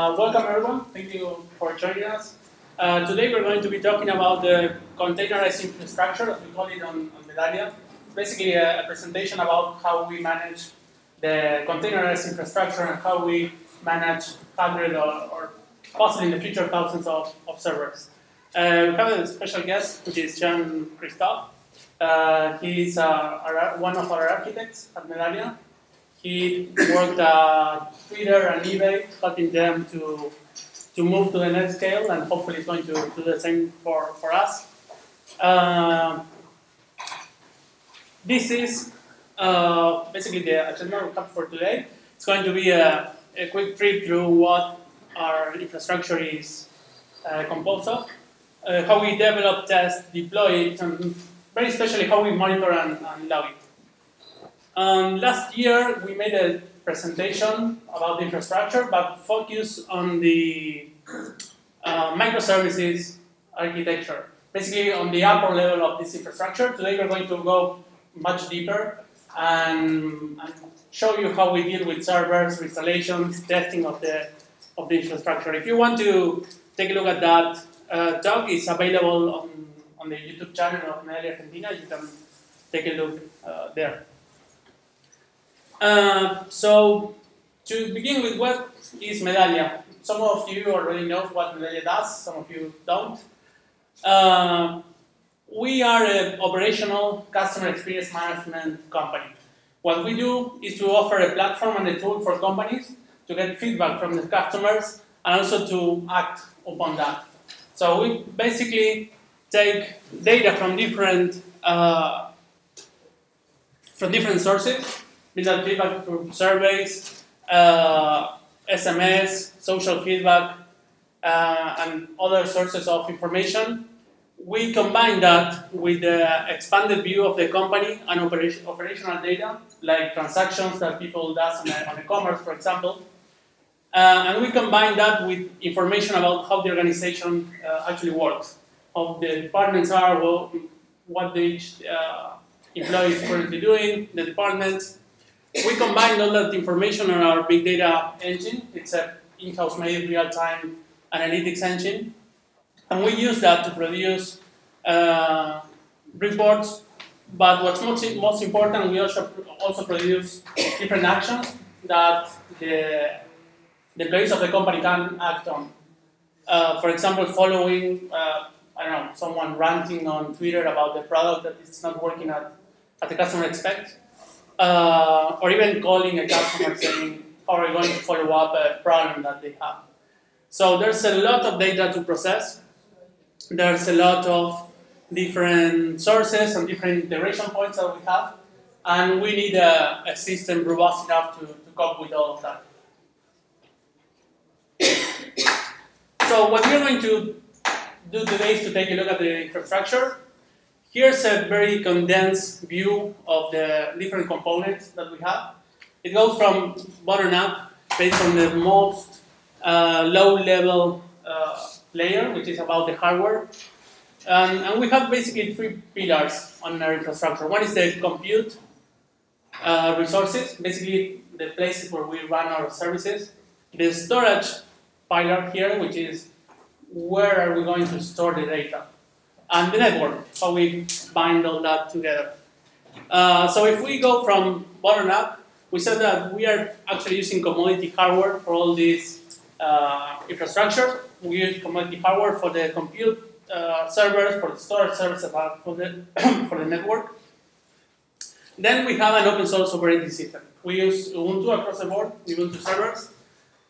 Welcome everyone, thank you for joining us. Today we're going to be talking about the containerized infrastructure, as we call it on Medallia. It's basically a presentation about how we manage the containerized infrastructure and how we manage hundreds or possibly in the future thousands of servers. We have a special guest, which is Jean-Christophe. He is one of our architects at Medallia. He worked at Twitter and eBay, helping them to move to the next scale, and hopefully it's going to do the same for us. This is basically the agenda we have for today. It's going to be a quick trip through what our infrastructure is composed of, how we develop, test, deploy it, and very especially how we monitor and log it. Last year, we made a presentation about the infrastructure, but focused on the microservices architecture, basically on the upper level of this infrastructure. Today, we're going to go much deeper and show you how we deal with servers, installations, testing of the infrastructure. If you want to take a look at that talk, it's available on the YouTube channel of Medallia Argentina. You can take a look there. So, to begin with, what is Medallia? Some of you already know what Medallia does, some of you don't. We are an operational customer experience management company. What we do is to offer a platform and a tool for companies to get feedback from the customers and also to act upon that. So we basically take data from different sources, build feedback through surveys, SMS, social feedback, and other sources of information. We combine that with the expanded view of the company and operational data, like transactions that people do on e-commerce, for example. And we combine that with information about how the organization actually works, how the departments are, what each employee is currently doing, the departments. We combined all that information on our big data engine. It's an in-house made real-time analytics engine. And we use that to produce reports. But what's most important, we also produce different actions that the employees of the company can act on. For example, following, I don't know, someone ranting on Twitter about the product that it's not working at the customer expects. Or even calling a customer saying, how are you going to follow up a problem that they have? So there's a lot of data to process. There's a lot of different sources and different integration points that we have. And we need a system robust enough to cope with all of that. So what we're going to do today is to take a look at the infrastructure. Here's a very condensed view of the different components that we have. It goes from bottom up, based on the most low-level layer, which is about the hardware. And we have basically three pillars on our infrastructure. One is the compute resources, basically the places where we run our services. The storage pillar here, which is where are we going to store the data. And the network, how we bind all that together. So if we go from bottom up, we said that we are actually using commodity hardware for all this infrastructure. We use commodity hardware for the compute servers, for the storage services, for the network. Then we have an open source operating system. We use Ubuntu across the board, Ubuntu servers.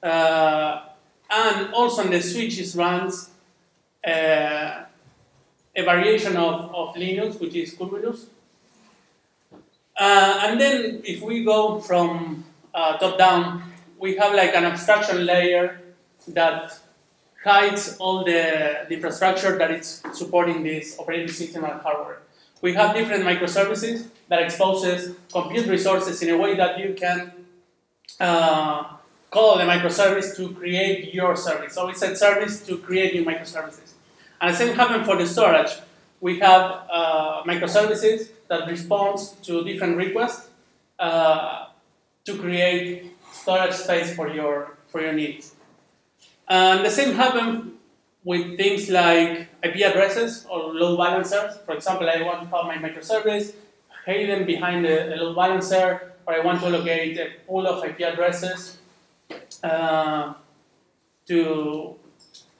And also on the switches runs, a variation of Linux, which is Kubernetes. And then if we go from top down, we have like an abstraction layer that hides all the infrastructure that is supporting this operating system and hardware. We have different microservices that exposes compute resources in a way that you can call the microservice to create your service. So it's a service to create new microservices. And the same happened for the storage. We have microservices that responds to different requests to create storage space for your needs. And the same happened with things like IP addresses or load balancers. For example, I want to have my microservice hidden behind a load balancer, or I want to allocate a pool of IP addresses to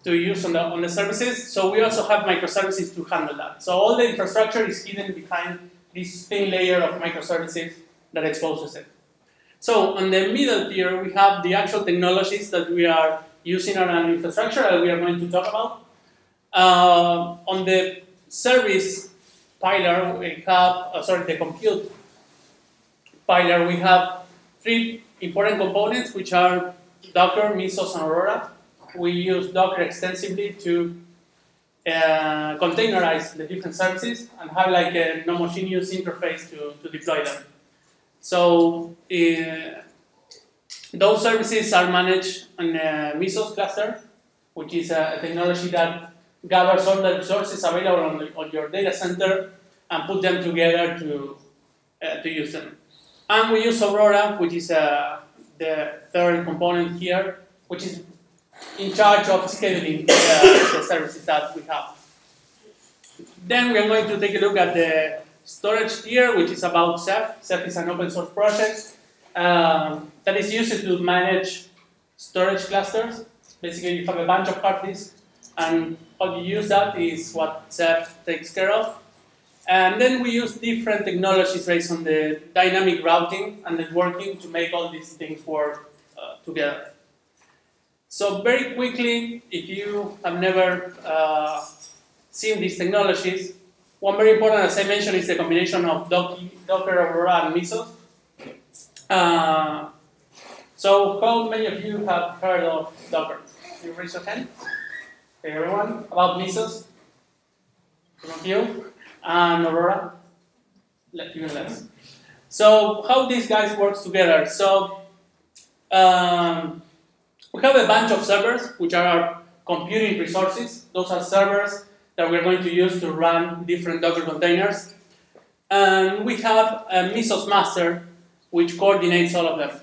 use on the services. So we also have microservices to handle that. So all the infrastructure is hidden behind this thin layer of microservices that exposes it. So on the middle tier, we have the actual technologies that we are using on an infrastructure that we are going to talk about. On the service pillar, we have, the compute pillar, we have three important components, which are Docker, Mesos, and Aurora. We use Docker extensively to containerize the different services and have like a non-homogeneous interface to deploy them. So those services are managed on a Mesos cluster, which is a technology that gathers all the resources available on your data center and put them together to use them. And we use Aurora, which is the third component here, which is in charge of scheduling the services that we have. Then we are going to take a look at the storage tier, which is about Ceph. Ceph is an open source project that is used to manage storage clusters. Basically, you have a bunch of hard disks, and how you use that is what Ceph takes care of. And then we use different technologies based on the dynamic routing and networking to make all these things work together. So very quickly, if you have never seen these technologies, one very important, as I mentioned, is the combination of Docker, Aurora, and Mesos. So how many of you have heard of Docker? Can you raise your hand? Okay, everyone. About Mesos? Some of you? And Aurora? Even less. So how these guys work together? So we have a bunch of servers, which are our computing resources. Those are servers that we're going to use to run different Docker containers. And we have a Mesos master, which coordinates all of them.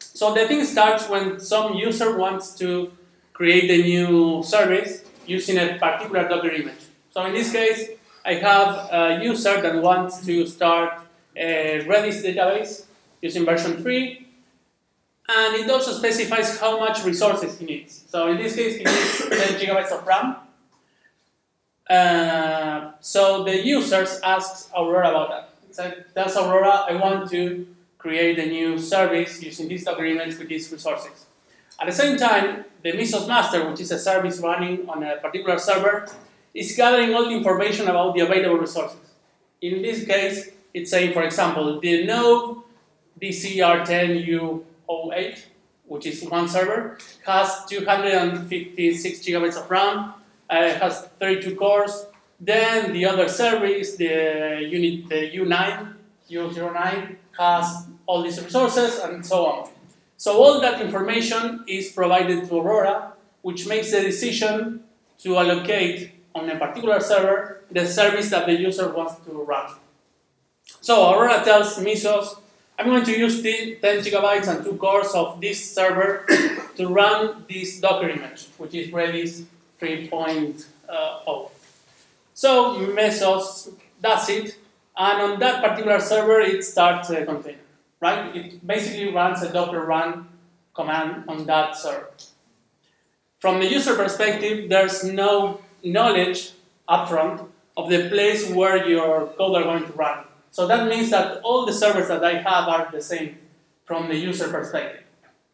So the thing starts when some user wants to create a new service using a particular Docker image. So in this case, I have a user that wants to start a Redis database using version 3. And it also specifies how much resources he needs. So in this case, he needs 10 gigabytes of RAM. So the users asks Aurora about that. So that's Aurora, I want to create a new service using this Docker image with these resources. At the same time, the Mesos master, which is a service running on a particular server, is gathering all the information about the available resources. In this case, it's saying, for example, the node DCR10U 08, which is one server, has 256 gigabytes of RAM, has 32 cores. Then the other service, the unit U09, has all these resources and so on. So all that information is provided to Aurora, which makes the decision to allocate on a particular server the service that the user wants to run. So Aurora tells Mesos, I'm going to use 10 gigabytes and 2 cores of this server to run this Docker image, which is Redis 3.0. So Mesos does it, and on that particular server, it starts a container, right? It basically runs a Docker run command on that server. From the user perspective, there's no knowledge upfront of the place where your code are going to run. So that means that all the servers that I have are the same from the user perspective,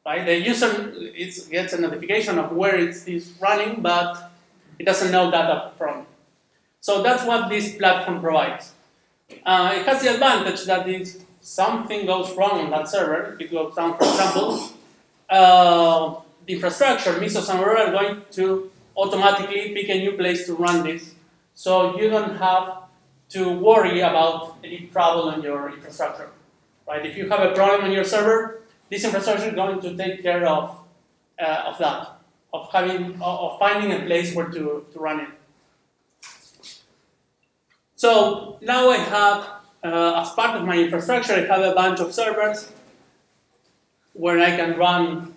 right? The user gets a notification of where it's running, but it doesn't know that up front. So that's what this platform provides. It has the advantage that if something goes wrong on that server, if it goes down, for example, the infrastructure, Mesos and Aurora, are going to automatically pick a new place to run this, so you don't have to worry about any trouble on your infrastructure, right? If you have a problem on your server, this infrastructure is going to take care of that, of finding a place where to run it. So now I have, as part of my infrastructure, I have a bunch of servers where I can run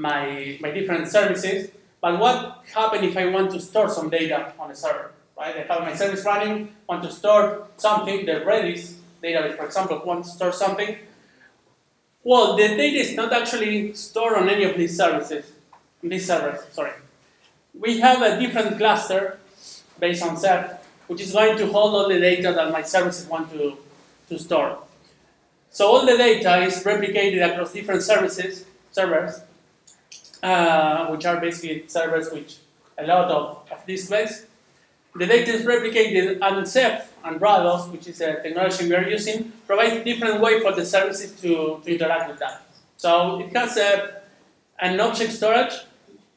my different services. But what happens if I want to store some data on a server? Right? I have my service running, want to store something, the Redis database, for example, want to store something. Well, the data is not actually stored on any of these services, these servers. We have a different cluster based on Ceph, which is going to hold all the data that my services want to store. So all the data is replicated across different servers, which are basically servers which a lot of displays. The data is replicated, and Ceph and RADOS, which is a technology we are using, provides different way for the services to interact with that. So it has an object storage.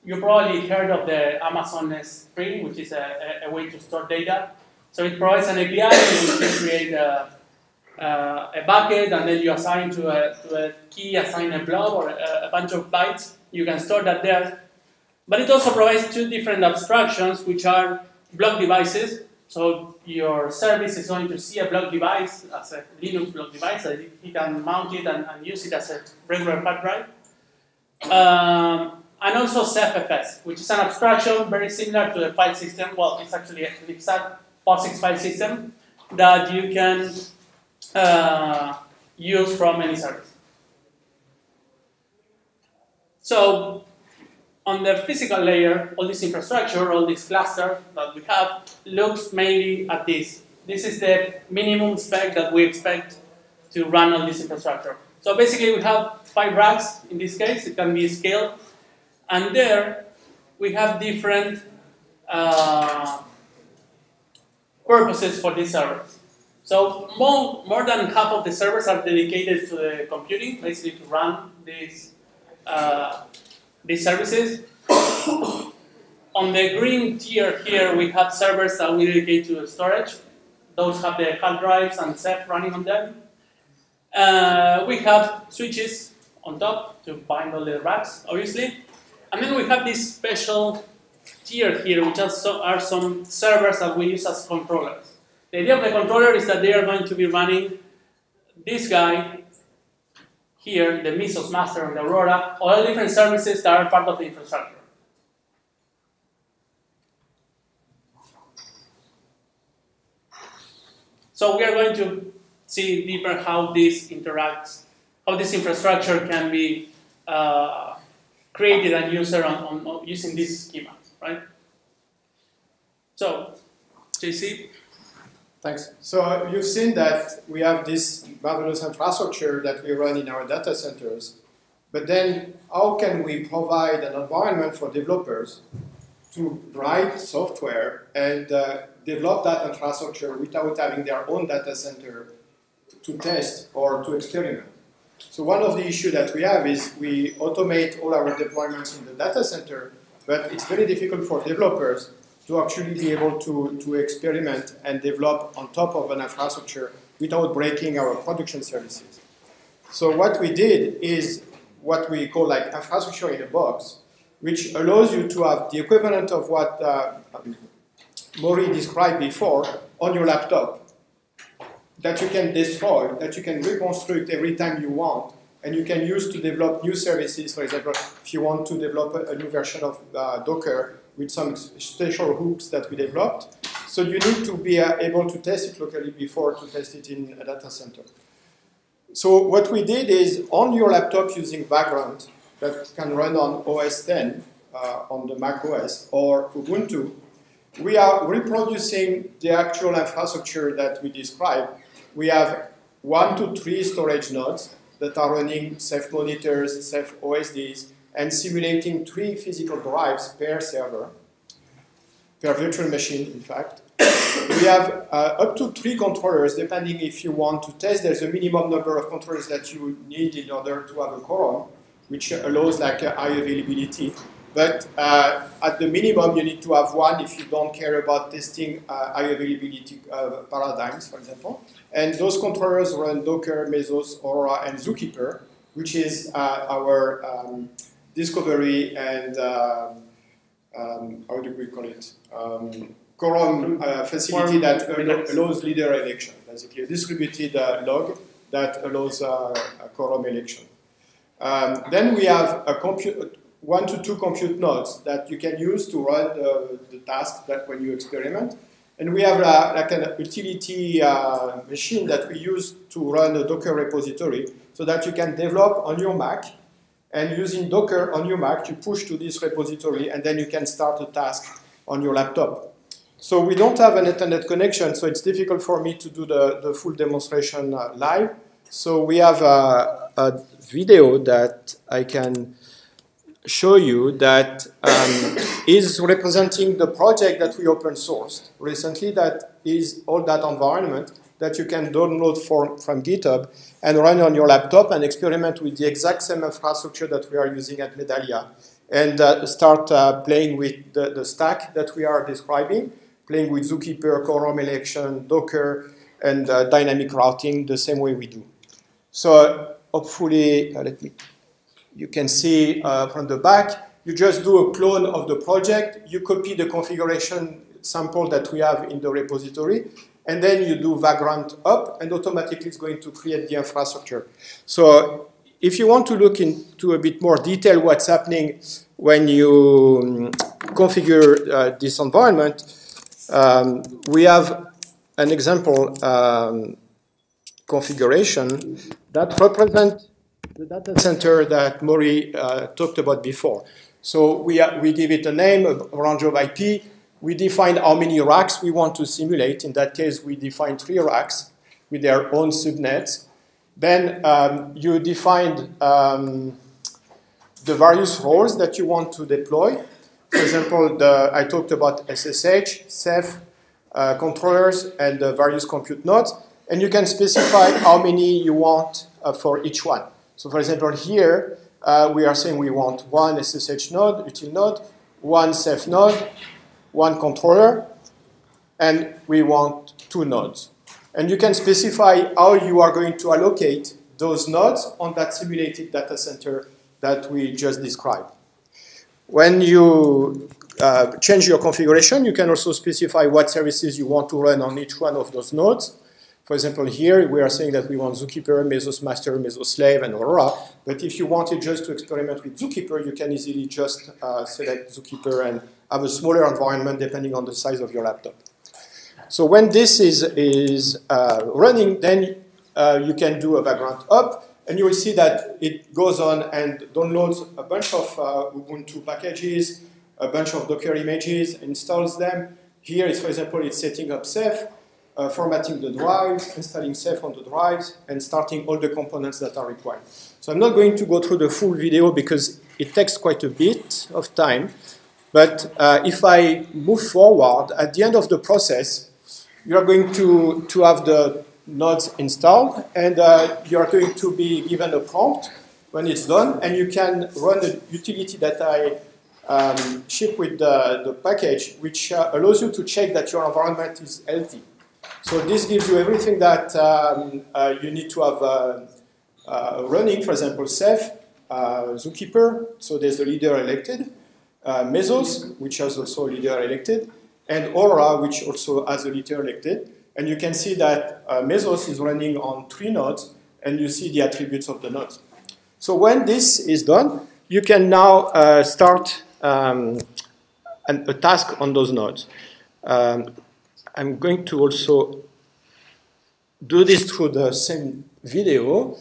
You probably heard of the Amazon S3, which is a way to store data. So it provides an API, and you can create a bucket, and then you assign to a key, assign a blob or a bunch of bytes. You can store that there. But it also provides two different abstractions, which are block devices. So your service is going to see a block device as a Linux block device. So you can mount it and use it as a regular hard drive. And also CephFS, which is an abstraction very similar to the file system. Well, it's actually an exact POSIX file system that you can use from any service. So on the physical layer, all this infrastructure, all this cluster that we have, looks mainly at this. This is the minimum spec that we expect to run on this infrastructure. So basically we have 5 racks in this case. It can be scaled. And there, we have different purposes for these servers. So more than half of the servers are dedicated to the computing, basically to run these services. On the green tier here, we have servers that we dedicate to storage. Those have the hard drives and Ceph running on them. We have switches on top to bind all the racks, obviously. And then we have this special tier here, which are some servers that we use as controllers. The idea of the controller is that they are going to be running this guy here, the Mesos master and the Aurora, all different services that are part of the infrastructure. So we are going to see deeper how this interacts, how this infrastructure can be created and used on using this schema, right? So, JC? Thanks. So you've seen that we have this marvelous infrastructure that we run in our data centers, but then how can we provide an environment for developers to write software and develop that infrastructure without having their own data center to test or to experiment? So one of the issues that we have is we automate all our deployments in the data center, but it's very difficult for developers to actually be able to experiment and develop on top of an infrastructure without breaking our production services. So what we did is what we call like infrastructure in a box, which allows you to have the equivalent of what Maury described before on your laptop, that you can destroy, that you can reconstruct every time you want, and you can use to develop new services. For example, if you want to develop a new version of Docker, with some special hooks that we developed. So you need to be able to test it locally before to test it in a data center. So what we did is on your laptop using Vagrant that can run on OS X, on the Mac OS or Ubuntu, we are reproducing the actual infrastructure that we described. We have 1 to 3 storage nodes that are running Ceph monitors, Ceph OSDs, and simulating 3 physical drives per server, per virtual machine, in fact. We have up to 3 controllers, depending if you want to test. There's a minimum number of controllers that you need in order to have a quorum, which allows like high availability. But at the minimum, you need to have 1 if you don't care about testing high availability paradigms, for example. And those controllers run Docker, Mesos, Aurora, and Zookeeper, which is our discovery and, how do we call it, quorum facility that allows leader election, basically a distributed log that allows a quorum election. Then we have a 1 to 2 compute nodes that you can use to run the task that when you experiment. And we have like an utility machine that we use to run a Docker repository so that you can develop on your Mac. And using Docker on your Mac, you push to this repository, and then you can start a task on your laptop. So we don't have an Ethernet connection, so it's difficult for me to do the full demonstration live. So we have a video that I can show you that is representing the project that we open sourced recently, that is all that environment that you can download from GitHub and run on your laptop and experiment with the exact same infrastructure that we are using at Medallia, and start playing with the stack that we are describing, playing with Zookeeper, quorum election, Docker, and dynamic routing the same way we do. So hopefully, you can see from the back, you just do a clone of the project, you copy the configuration sample that we have in the repository, and then you do Vagrant up, and automatically it's going to create the infrastructure. So if you want to look into a bit more detail what's happening when you configure this environment, we have an example configuration that represents the data center that Maury talked about before. So we give it a name, a range of IP. We define how many racks we want to simulate. In that case, we define 3 racks with their own subnets. Then you define the various roles that you want to deploy. For example, I talked about SSH, Ceph, controllers, and the various compute nodes. And you can specify how many you want for each one. So for example, here, we are saying we want 1 SSH node, util node, 1 Ceph node, 1 controller, and we want 2 nodes. And you can specify how you are going to allocate those nodes on that simulated data center that we just described. When you change your configuration, you can also specify what services you want to run on each one of those nodes. For example, here we are saying that we want Zookeeper, Mesos Master, Mesos Slave, and Aurora. But if you wanted just to experiment with Zookeeper, you can easily just select Zookeeper and have a smaller environment depending on the size of your laptop. So when this is running, then you can do a Vagrant up, and you will see that it goes on and downloads a bunch of Ubuntu packages, a bunch of Docker images, installs them. Here, for example, it's setting up Ceph, formatting the drives, installing Ceph on the drives, and starting all the components that are required. So I'm not going to go through the full video because it takes quite a bit of time. But if I move forward, at the end of the process, you are going to have the nodes installed, and you are going to be given a prompt when it's done, and you can run the utility that I ship with the package, which allows you to check that your environment is healthy. So this gives you everything that you need to have running, for example, Ceph, Zookeeper, so there's the leader elected, Mesos, which has also a leader elected, and Aurora, which also has a leader elected. And you can see that Mesos is running on 3 nodes, and you see the attributes of the nodes. So when this is done, you can now start a task on those nodes. I'm going to also do this through the same video.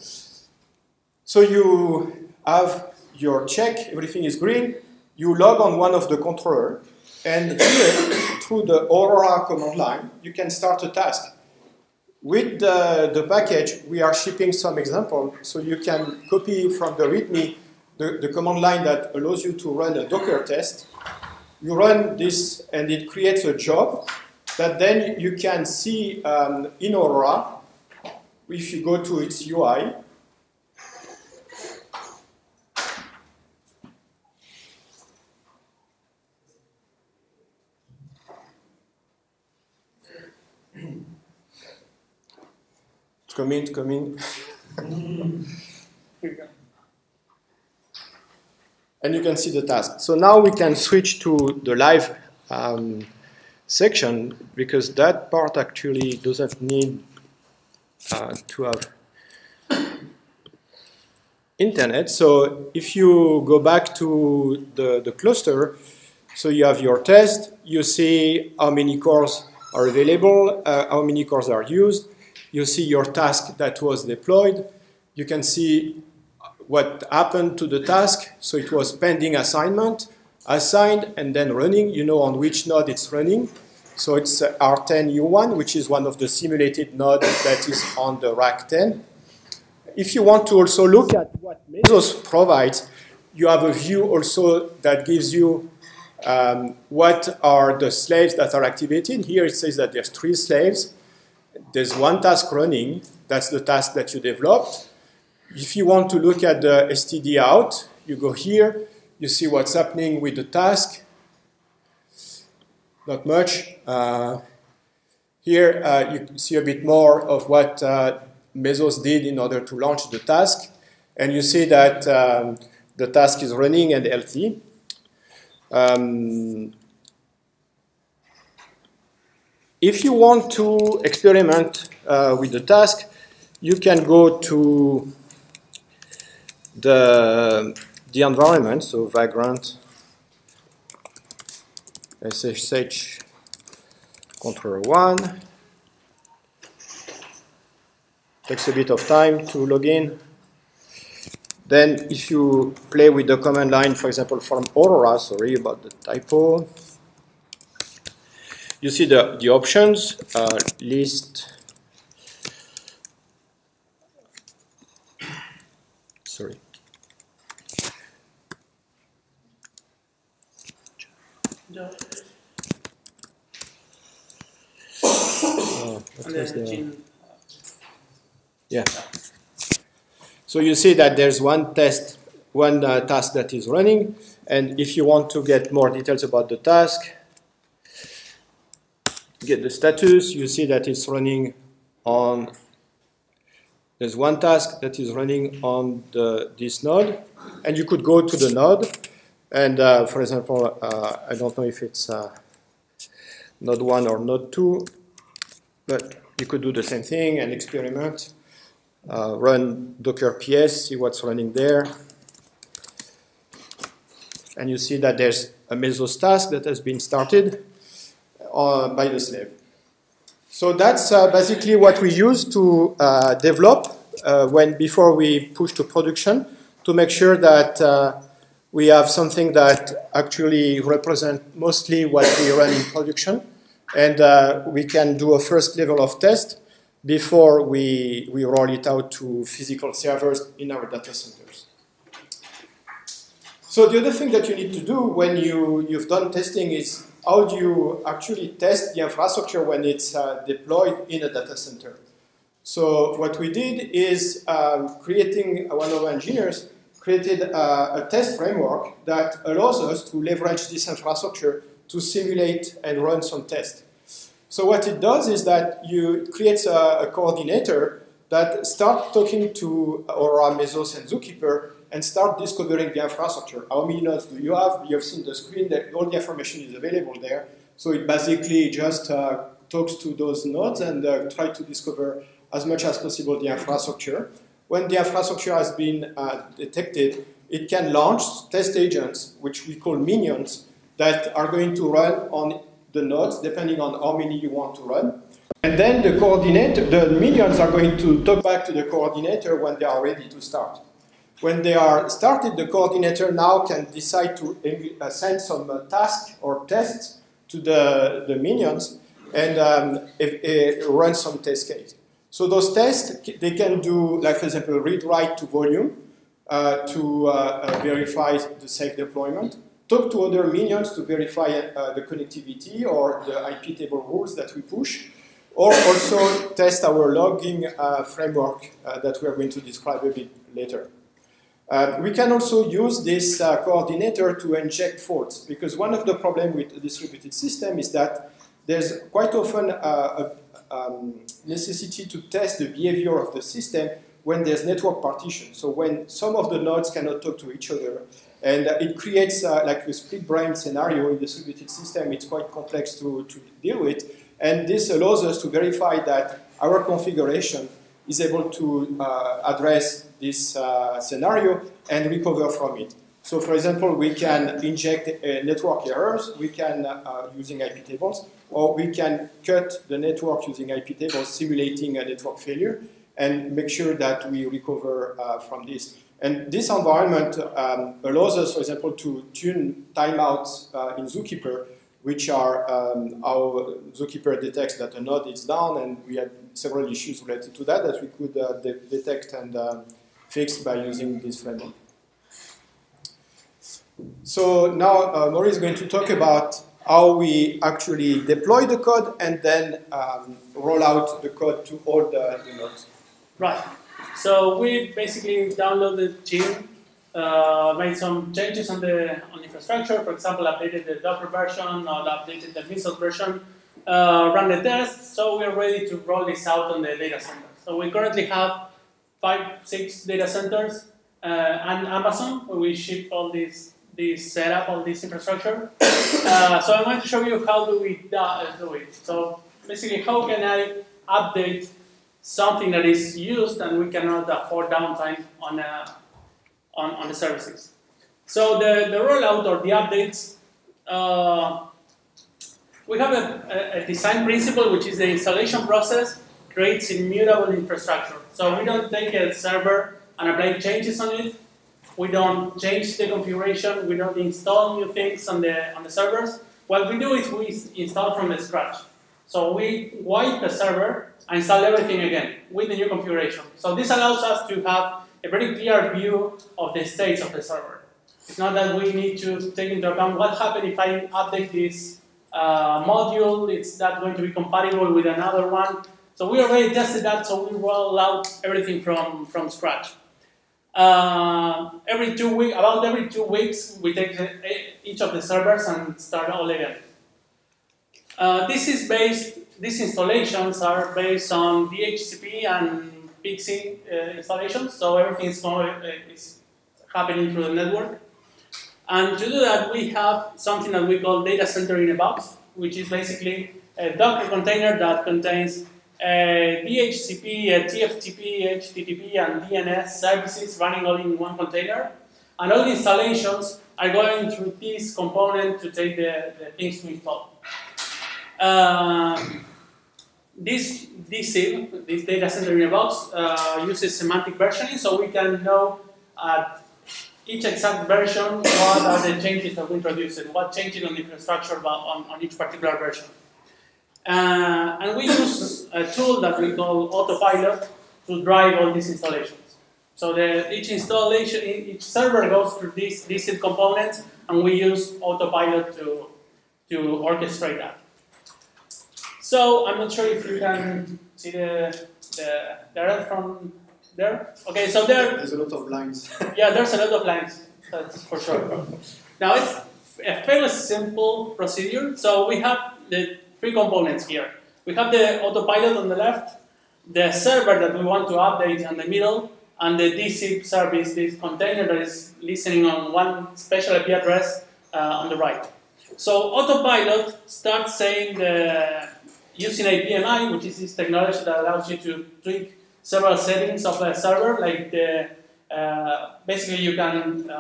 So you have your check, everything is green. You log on one of the controller, and here, through the Aurora command line, you can start a task. With the package, we are shipping some example, so you can copy from the README the command line that allows you to run a Docker test. You run this, and it creates a job that then you can see in Aurora, if you go to its UI. Come in. And you can see the task. So now we can switch to the live section, because that part actually doesn't need to have internet. So if you go back to the cluster, so you have your test, you see how many cores are available, how many cores are used, you see your task that was deployed, you can see what happened to the task, so it was pending assignment, assigned and then running, you know on which node it's running. So it's R10U1, which is one of the simulated nodes that is on the rack 10. If you want to also look at what Mesos provides, you have a view also that gives you what are the slaves that are activated. Here it says that there's 3 slaves. There's 1 task running. That's the task that you developed. If you want to look at the std out, you go here. You see what's happening with the task. Not much. Here you see a bit more of what Mesos did in order to launch the task. And you see that the task is running and healthy. If you want to experiment with the task, you can go to the environment, so Vagrant SSH controller 1. Takes a bit of time to log in. Then if you play with the command line, for example, from Aurora, sorry about the typo, you see the options, list, sorry. No. What was the... Yeah. So you see that there's one task that is running, and if you want to get more details about the task, get the status, you see that it's running on, there's one task that is running on this node, and you could go to the node, and for example, I don't know if it's node 1 or node 2, but you could do the same thing and experiment. Run Docker PS, see what's running there. And you see that there's a Mesos task that has been started by the slave. So that's basically what we use to develop before we push to production, to make sure that we have something that actually represents mostly what we run in production. And we can do a first level of test before we roll it out to physical servers in our data centers. So the other thing that you need to do when you've done testing is how do you actually test the infrastructure when it's deployed in a data center. So what we did is one of our engineers created a test framework that allows us to leverage this infrastructure to simulate and run some tests. So what it does is that it creates a coordinator that starts talking to Aurora, Mesos, and Zookeeper and start discovering the infrastructure. How many nodes do you have? You have seen the screen, that all the information is available there. So it basically just talks to those nodes and tries to discover as much as possible the infrastructure. When the infrastructure has been detected, it can launch test agents, which we call minions, that are going to run on the nodes, depending on how many you want to run. And then the coordinator, the minions are going to talk back to the coordinator when they are ready to start. When they are started, the coordinator now can decide to send some tasks or tests to the minions and run some test case. So those tests, they can do, like for example, read-write to volume to verify the safe deployment. Talk to other minions to verify the connectivity or the IP table rules that we push, or also test our logging framework that we are going to describe a bit later. We can also use this coordinator to inject faults, because one of the problems with a distributed system is that there's quite often a necessity to test the behavior of the system when there's network partition. So when some of the nodes cannot talk to each other, and it creates like a split-brain scenario in the distributed system. It's quite complex to deal with. And this allows us to verify that our configuration is able to address this scenario and recover from it. So for example, we can inject network errors, we can using IP tables, or we can cut the network using IP tables, simulating a network failure, and make sure that we recover from this. And this environment allows us, for example, to tune timeouts in Zookeeper, which are how Zookeeper detects that a node is down, and we had several issues related to that that we could detect and fix by using this framework. So now Maury is going to talk about how we actually deploy the code and then roll out the code to all the nodes. Right. So we basically downloaded Gym, made some changes on the infrastructure. For example, updated the Docker version, or updated the Mesos version, run the test. So we are ready to roll this out on the data center. So we currently have 5, 6 data centers and Amazon, where we ship all this setup, all this infrastructure. So I'm going to show you how do we do it. So basically, how can I update something that is used and we cannot afford downtime on the services. So the rollout or the updates, we have a design principle, which is the installation process creates immutable infrastructure. So we don't take a server and apply changes on it. We don't change the configuration. We don't install new things on the servers. What we do is we install from the scratch. So we wipe the server and install everything again with the new configuration. So this allows us to have a very clear view of the states of the server. It's not that we need to take into account what happened if I update this module, it's not going to be compatible with another one. So we already tested that, so we roll out everything from scratch. About every two weeks, we take each of the servers and start all again. These installations are based on DHCP and Pixie installations, so everything is happening through the network. And to do that, we have something that we call data center in a box, which is basically a Docker container that contains a DHCP, a TFTP, HTTP, and DNS services running all in one container. And all the installations are going through this component to take the things to install. This data center in a box uses semantic versioning, so we can know at each exact version what are the changes that we introduced, what changes on the infrastructure on each particular version. And we use a tool that we call Autopilot to drive all these installations. So each server goes through these components, and we use Autopilot to orchestrate that. So I'm not sure if you can see the error from there. Okay, so there's a lot of lines. Yeah, there's a lot of lines, that's for sure. Now it's a fairly simple procedure. So we have the three components here. We have the Autopilot on the left, the server that we want to update on the middle, and the DSIP service, this container that is listening on one special IP address on the right. So Autopilot starts saying using IPMI, which is this technology that allows you to tweak several settings of a server, like basically you can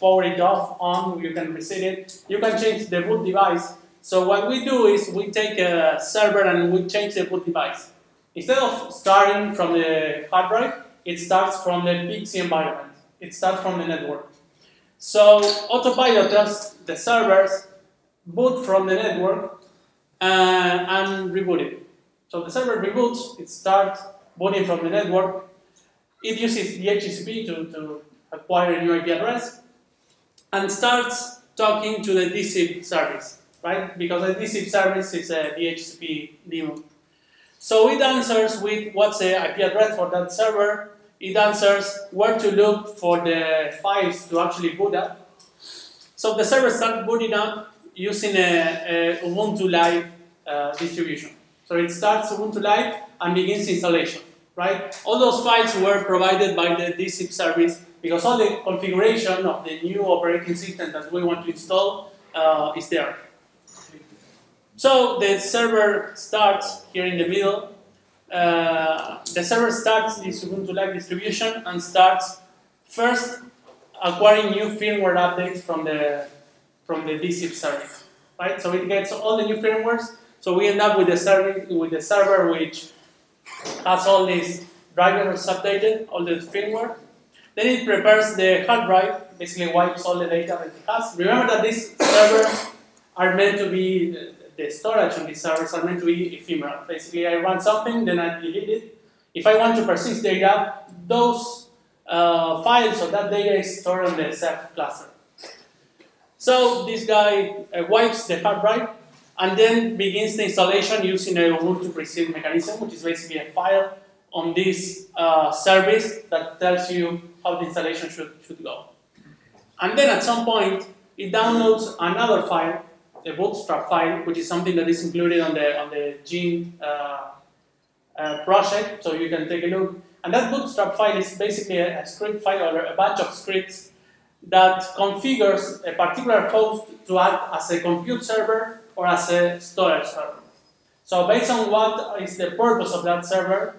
power it off, on, you can reset it, you can change the boot device. So what we do is we take a server and we change the boot device. Instead of starting from the hard drive, it starts from the Pixie environment. It starts from the network. So Autopilot tells the servers, boot from the network, and reboot it. So the server reboots, it starts booting from the network. It uses DHCP to acquire a new IP address and starts talking to the DSIP service, right? Because the DSIP service is a DHCP daemon. So it answers with what's the IP address for that server. It answers where to look for the files to actually boot up. So the server starts booting up using a Ubuntu Live distribution. So it starts Ubuntu Live and begins installation, right? All those files were provided by the DSIP service because all the configuration of the new operating system that we want to install is there. So the server starts here in the middle, the server starts this Ubuntu Live distribution and starts first acquiring new firmware updates from the DSIP service, right? So it gets all the new firmwares. So we end up with the server which has all these drivers updated, all the firmware. Then it prepares the hard drive, basically wipes all the data that it has. Remember that these servers are meant to be, the storage on these servers are meant to be ephemeral. Basically, I run something, then I delete it. If I want to persist data, those files or that data is stored on the Ceph cluster. So this guy wipes the hard drive and then begins the installation using a Ubuntu precede mechanism, which is basically a file on this service that tells you how the installation should go. And then at some point, it downloads another file, the bootstrap file, which is something that is included on the Jean project, so you can take a look. And that bootstrap file is basically a script file or a batch of scripts that configures a particular host to act as a compute server or as a storage server. So based on what is the purpose of that server,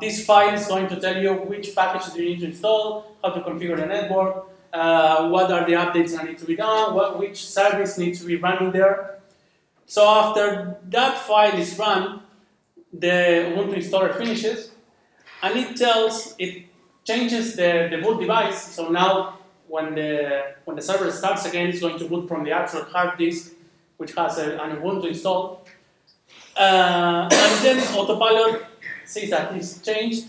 this file is going to tell you which package you need to install, how to configure the network, what are the updates that need to be done, which service needs to be running there. So after that file is run, the Ubuntu installer finishes, and it changes the boot device. So now when the server starts again, it's going to boot from the actual hard disk, which has an Ubuntu installed. And then Autopilot sees that it's changed,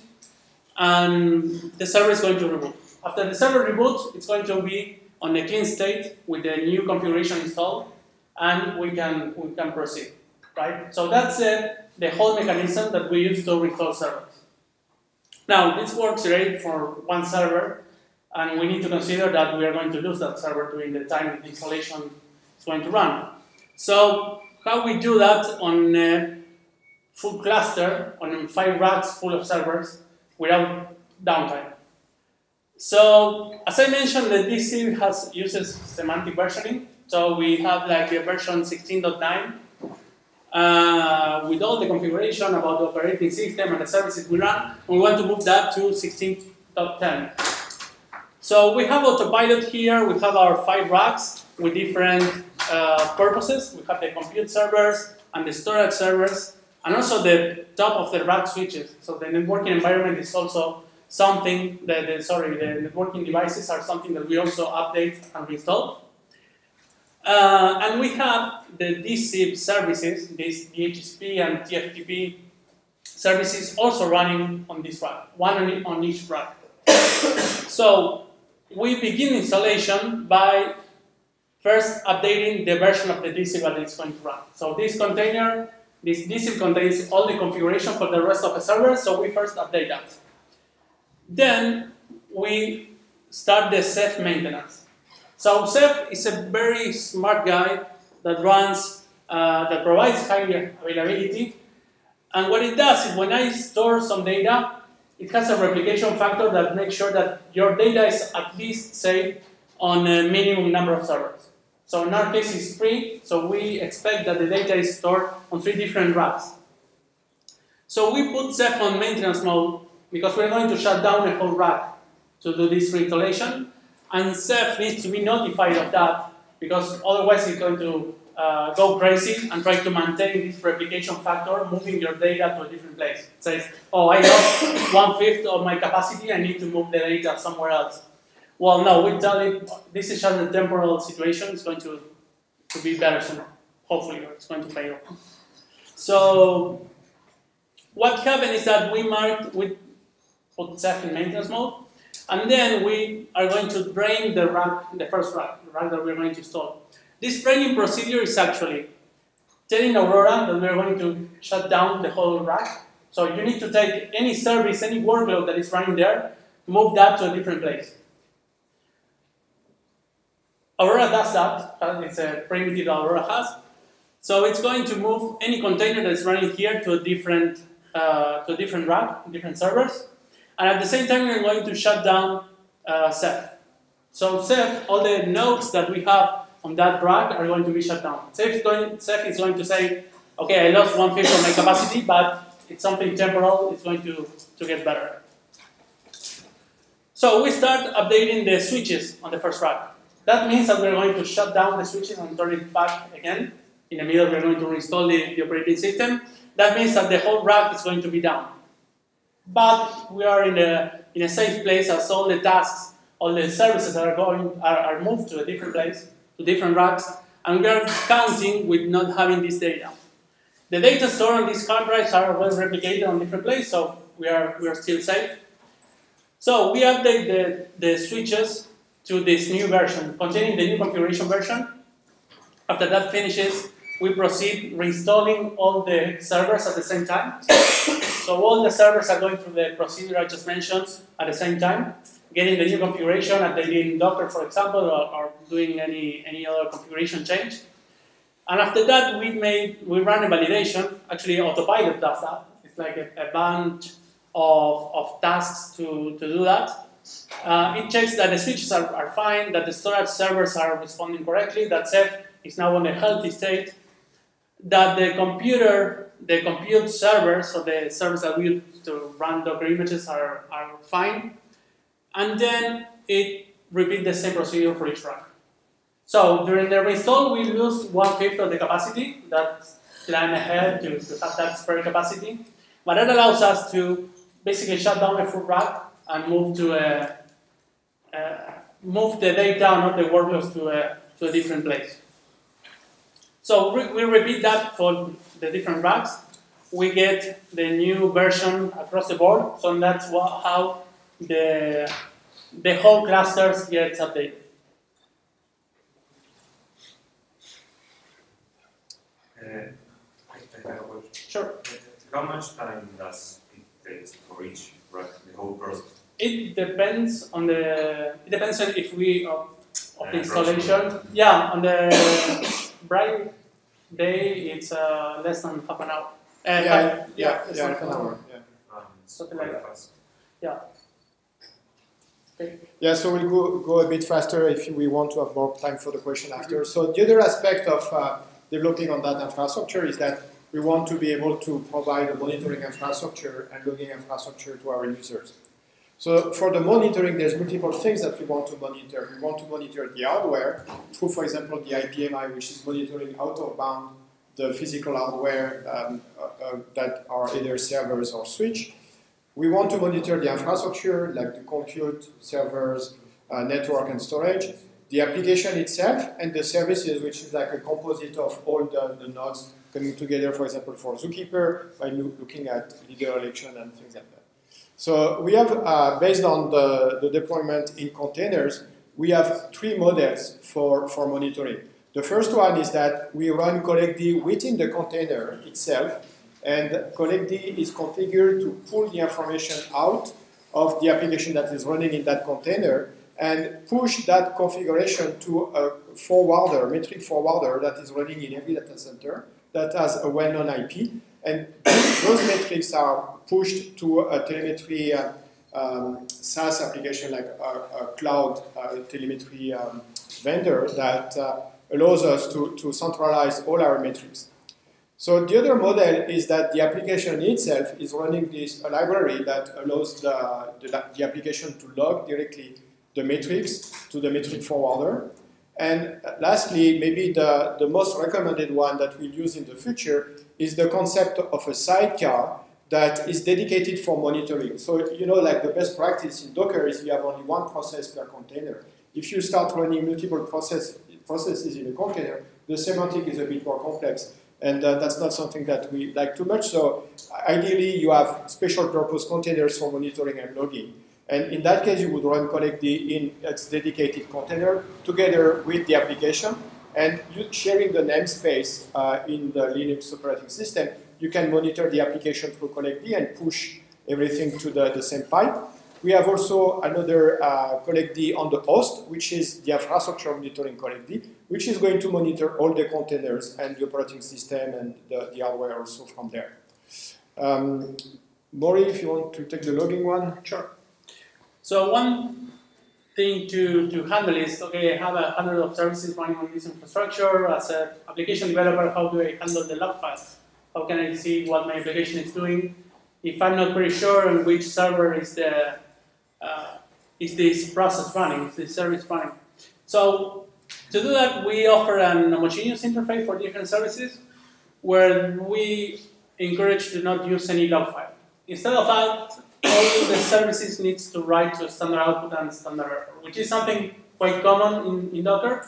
and the server is going to reboot. After the server reboots, it's going to be on a clean state with the new configuration installed, and we can proceed, right? So that's the whole mechanism that we use to reinstall servers. Now, this works great for one server, and we need to consider that we are going to lose that server during the time that the installation is going to run. So how we do that on a full cluster, on 5 racks full of servers, without downtime? So, as I mentioned, the DC uses semantic versioning. So we have like a version 16.9 with all the configuration about the operating system and the services we run. We want to move that to 16.10. So we have Autopilot here. We have our 5 racks with different purposes. We have the compute servers and the storage servers, and also the top of the rack switches. So the networking environment is also something that, the networking devices are something that we also update and reinstall. And we have the DSIP services, these DHCP and TFTP services also running on this rack, one on each rack. So we begin installation by first updating the version of the DSIP that it's going to run. So this container, this DSIP contains all the configuration for the rest of the server, so we first update that. Then we start the Ceph maintenance. So Ceph is a very smart guy that runs, that provides high availability. And what it does is when I store some data, it has a replication factor that makes sure that your data is at least safe on a minimum number of servers. So in our case, it's 3, so we expect that the data is stored on 3 different racks. So we put Ceph on maintenance mode because we're going to shut down a whole rack to do this reinstallation, and Ceph needs to be notified of that because otherwise it's going to go crazy and try to maintain this replication factor, moving your data to a different place. It says, oh, I lost 1/5 of my capacity, I need to move the data somewhere else. Well, no, we tell it, this is just a temporal situation, it's going to be better soon, hopefully, or it's going to fail. So, what happened is that we put Ceph in maintenance mode, and then we are going to drain the rack, the first rack, the rack that we're going to install. This draining procedure is actually telling Aurora that we're going to shut down the whole rack, so you need to take any service, any workload that is running there, move that to a different place. Aurora does that, it's a primitive Aurora has. So it's going to move any container that's running here to a different rack, different servers. And at the same time, we're going to shut down Ceph. So Ceph, all the nodes that we have on that rack are going to be shut down. Ceph is going to say, okay, I lost one fifth of my capacity, but it's something temporal, it's going to get better. So we start updating the switches on the first rack. That means that we're going to shut down the switches and turn it back again. In the middle, we're going to reinstall the operating system. That means that the whole rack is going to be down. But we are in a safe place as all the tasks, all the services are moved to a different place, to different racks, and we are counting with not having this data. The data stored on these hard drives are well replicated on different places, so we are still safe. So we update the switches to this new version, containing the new configuration version. After that finishes, we proceed reinstalling all the servers at the same time. So all the servers are going through the procedure I just mentioned at the same time, getting the new configuration, updating Docker, for example, or doing any other configuration change. And after that, we ran a validation. Actually, Autopilot does that. It's like a bunch of tasks to do that. It checks that the switches are fine, that the storage servers are responding correctly, that Ceph is now on a healthy state, that the compute servers, so the servers that we use to run Docker images are fine. And then it repeats the same procedure for each rack. So during the reinstall, we lose 1/5 of the capacity. That's planned ahead to have that spare capacity. But that allows us to basically shut down a full rack and move to move the data, not the workloads, to a different place. So we repeat that for the different racks. We get the new version across the board. So that's how the whole clusters gets updated. Sure. How much time does it take for each rack, the whole process? It depends on if we of the installation. Yeah, on the bright day it's less than half an hour. Half an hour. Yeah. Something like that. Yeah. Yeah, so we'll go a bit faster if we want to have more time for the question after. So the other aspect of developing on that infrastructure is that we want to be able to provide a monitoring infrastructure and logging infrastructure to our users. So for the monitoring, there's multiple things that we want to monitor. We want to monitor the hardware through, for example, the IPMI, which is monitoring out of bound the physical hardware that are either servers or switch. We want to monitor the infrastructure, like the compute, servers, network and storage, the application itself, and the services, which is like a composite of all the nodes coming together, for example, for Zookeeper, by looking at leader election and things like that. So we have, based on the deployment in containers, we have three models for monitoring. The first one is that we run CollectD within the container itself, and CollectD is configured to pull the information out of the application that is running in that container and push that configuration to a forwarder, metric forwarder, that is running in every data center that has a well-known IP. And those metrics are pushed to a telemetry SaaS application, like a cloud telemetry vendor that allows us to centralize all our metrics. So the other model is that the application itself is running a library that allows the application to log directly the metrics to the metric forwarder. And lastly, maybe the most recommended one that we'll use in the future is the concept of a sidecar that is dedicated for monitoring. So, you know, like the best practice in Docker is you have only one process per container. If you start running multiple processes in a container, the semantic is a bit more complex. And that's not something that we like too much. So ideally, you have special purpose containers for monitoring and logging. And in that case, you would run CollectD in its dedicated container together with the application. And sharing the namespace in the Linux operating system, you can monitor the application through CollectD and push everything to the same pipe. We have also another CollectD on the host, which is the infrastructure monitoring CollectD, which is going to monitor all the containers and the operating system and the hardware also from there. Maury, if you want to take the logging one. Sure. So one thing to handle is, okay, I have 100 of services running on this infrastructure. As an application developer, how do I handle the log files? How can I see what my application is doing? If I'm not pretty sure on which server is this process running, is this service running. So to do that, we offer an homogeneous interface for different services where we encourage to not use any log file. Instead of that, all the services needs to write to standard output and standard error, which is something quite common in Docker.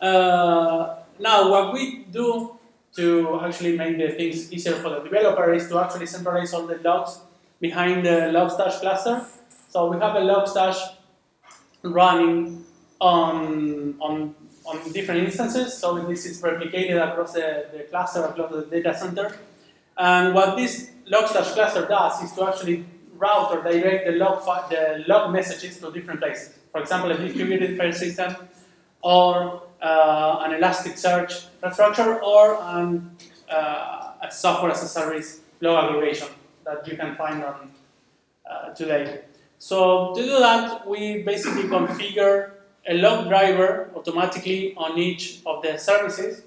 Now, what we do to actually make the things easier for the developer is to actually centralize all the logs behind the Logstash cluster. So we have a Logstash running on different instances. So this is replicated across the cluster, across the data center. And what this Logstash cluster does is to actually route or direct the log messages to different places. For example, a distributed file system, or an Elasticsearch infrastructure, or a software as a service log aggregation that you can find on today. So to do that, we basically configure a log driver automatically on each of the services.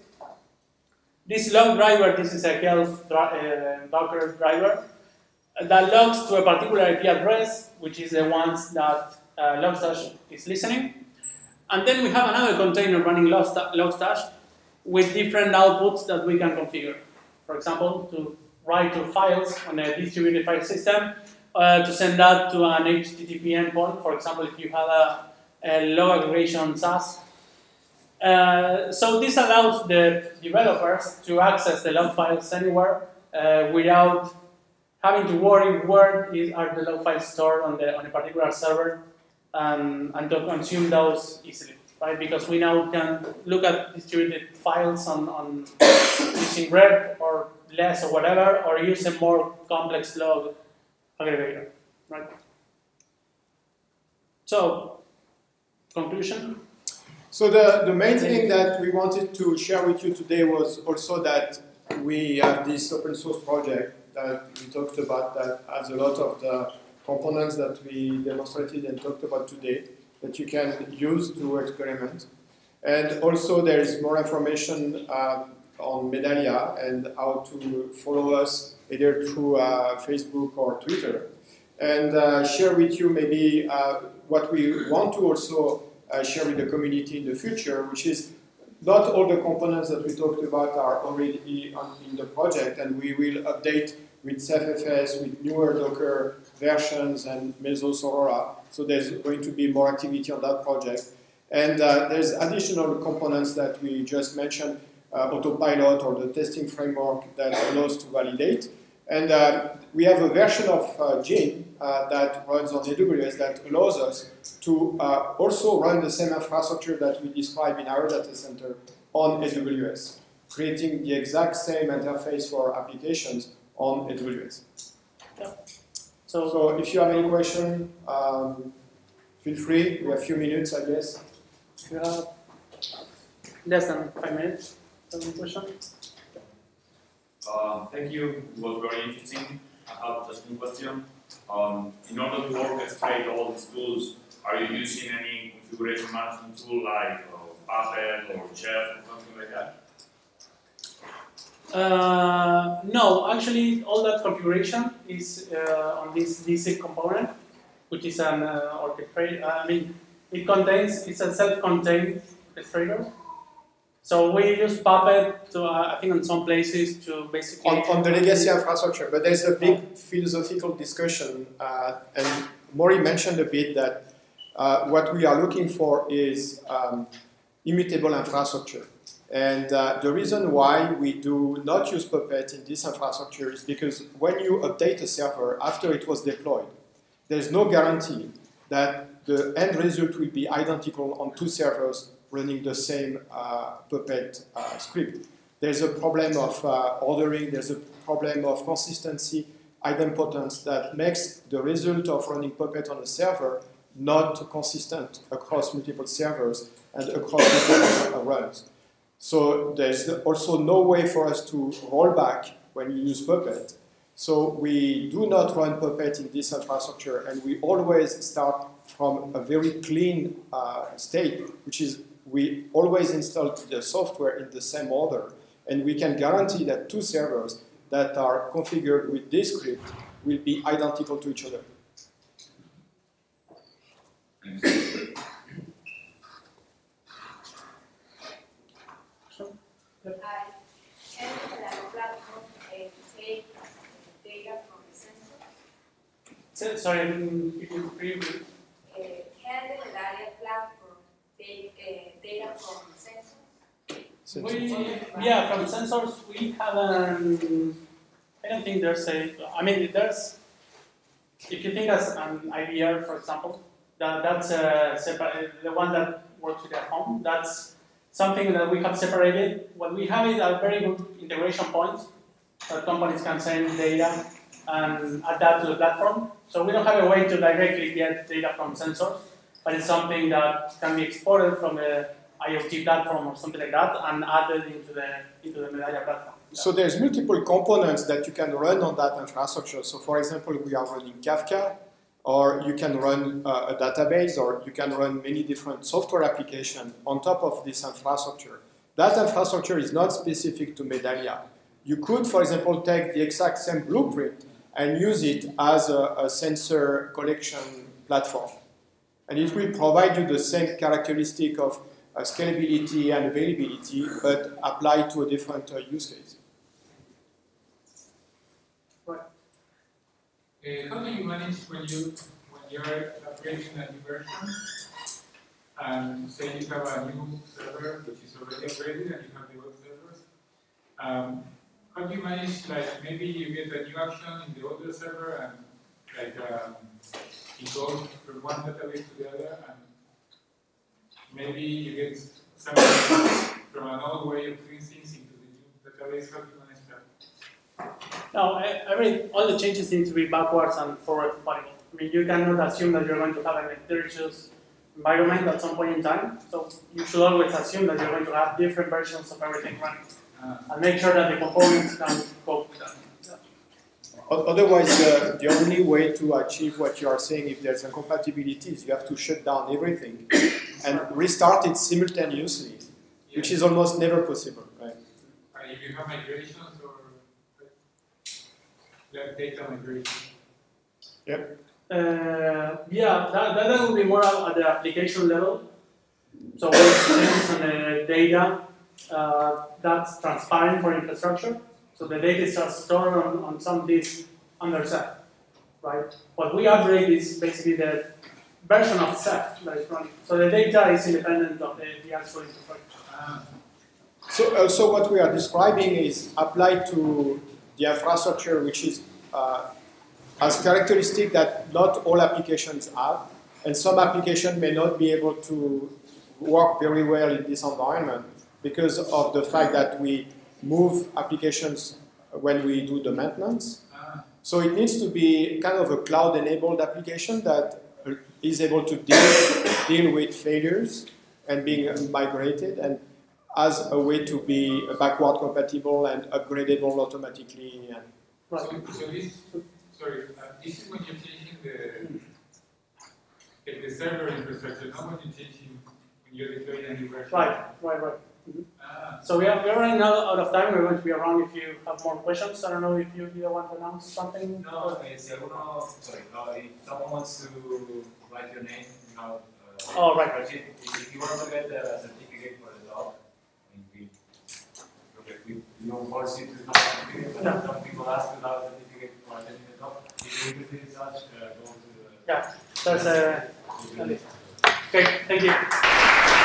This log driver, this is a GELF Docker driver that logs to a particular IP address, which is the ones that Logstash is listening. And then we have another container running Logstash with different outputs that we can configure. For example, to write to files on a distributed file system, to send that to an HTTP endpoint, for example, if you have a log aggregation SaaS. So this allows the developers to access the log files anywhere without having to worry where are the log files stored on a particular server. And to consume those easily, right? Because we now can look at distributed files on using red or less or whatever, or use a more complex log aggregator, right? So, conclusion? So the main thing that we wanted to share with you today was also that we have this open source project that we talked about that has a lot of the components that we demonstrated and talked about today that you can use to experiment. And also there is more information on Medallia and how to follow us either through Facebook or Twitter. And share with you maybe what we want to also share with the community in the future, which is not all the components that we talked about are already in the project, and we will update with CephFS, with newer Docker versions, and Mesos Aurora. So there's going to be more activity on that project. And there's additional components that we just mentioned, autopilot or the testing framework that allows to validate. And we have a version of Jean that runs on AWS that allows us to also run the same infrastructure that we described in our data center on AWS, creating the exact same interface for applications on AWS. Yeah. So if you have any question, feel free. We have a few minutes, I guess. If you have less than 5 minutes, any question? Thank you. It was very interesting. I have just one question. In order to orchestrate all these tools, are you using any configuration management tool like Puppet or Chef or something like that? No, actually, all that configuration is on this DC component, which is an orchestrator. I mean, it's a self-contained orchestrator. So we use Puppet to, I think, in some places to basically on the legacy infrastructure. But there's a big philosophical discussion, and Maury mentioned a bit that what we are looking for is immutable infrastructure. And the reason why we do not use Puppet in this infrastructure is because when you update a server after it was deployed, there's no guarantee that the end result will be identical on two servers running the same Puppet script. There's a problem of ordering, there's a problem of consistency, idempotence that makes the result of running Puppet on a server not consistent across multiple servers and across multiple runs. So there's also no way for us to roll back when you use Puppet. So we do not run Puppet in this infrastructure, and we always start from a very clean state, which is we always install the software in the same order And we can guarantee that two servers that are configured with this script will be identical to each other. Sorry, if you could read it. Can the Medallia platform take data from sensors? Yeah, from sensors we haven't. I don't think there's a. I mean, there's. If you think as an IVR, for example, that's the one that works with at home. That's something that we have separated. What we have is a very good integration point that companies can send data and add that to the platform. So we don't have a way to directly get data from sensors, but it's something that can be exported from the IoT platform or something like that and added into the Medallia platform. So there's multiple components that you can run on that infrastructure. So for example, we are running Kafka, or you can run a database, or you can run many different software applications on top of this infrastructure. That infrastructure is not specific to Medallia. You could, for example, take the exact same blueprint and use it as a sensor collection platform. And it will provide you the same characteristic of scalability and availability, but applied to a different use case. Right. How do you manage when you're upgrading a new version and say you have a new server which is already upgraded and you have the old servers? How do you manage, like, maybe you get a new action in the older server and, like, it goes from one database to the other, and maybe you get something from an old way of doing things into the new database? How do you manage that? No, I mean, all the changes need to be backwards and forward compatible. I mean, you cannot assume that you're going to have an heterogeneous environment at some point in time, so you should always assume that you're going to have different versions of everything running. And make sure that the components can cope with that. Otherwise, the only way to achieve what you are saying, if there's incompatibilities, you have to shut down everything and restart it simultaneously, which is almost never possible. Right? If you have migrations or data migration. Yep. Yeah, that will be more at the application level. So, what depends on the data. That's transparent for infrastructure, so the data is just stored on some disk under Ceph, right? What we upgrade is basically the version of Ceph that is running, so the data is independent of the actual infrastructure. So what we are describing is applied to the infrastructure, which is as characteristic that not all applications have, and some applications may not be able to work very well in this environment, because of the fact that we move applications when we do the maintenance. So it needs to be kind of a cloud-enabled application that is able to deal with failures and being migrated, and as a way to be backward compatible and upgradable automatically. And so this is when you're changing the server infrastructure, not when you're changing, when you're deploying a new version. Right. Mm-hmm. So we're running out of time. We're going to be around if you have more questions. I don't know if you either want to announce something. No, if someone wants to write your name, if you want to get the certificate for the dog, we don't force you to have a certificate, but some people ask to have a certificate for attending the dog. If you're interested in such, go to the... Yeah, that's a list. Okay, thank you.